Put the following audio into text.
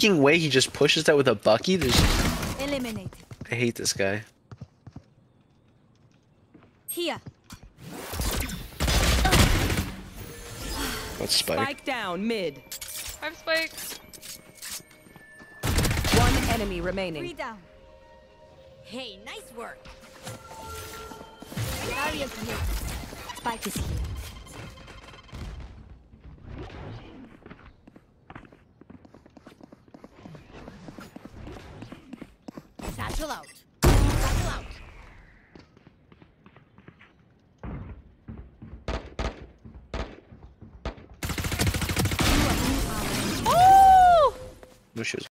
fucking way he just pushes that with a bucky. There's... Eliminate. I hate this guy. Here. That's Spike. Spike down mid. I'm Spike. One enemy remaining. Three down. Hey, nice work. Darius here. Spike is here. Satchel out. Satchel out. Oh! No shoes.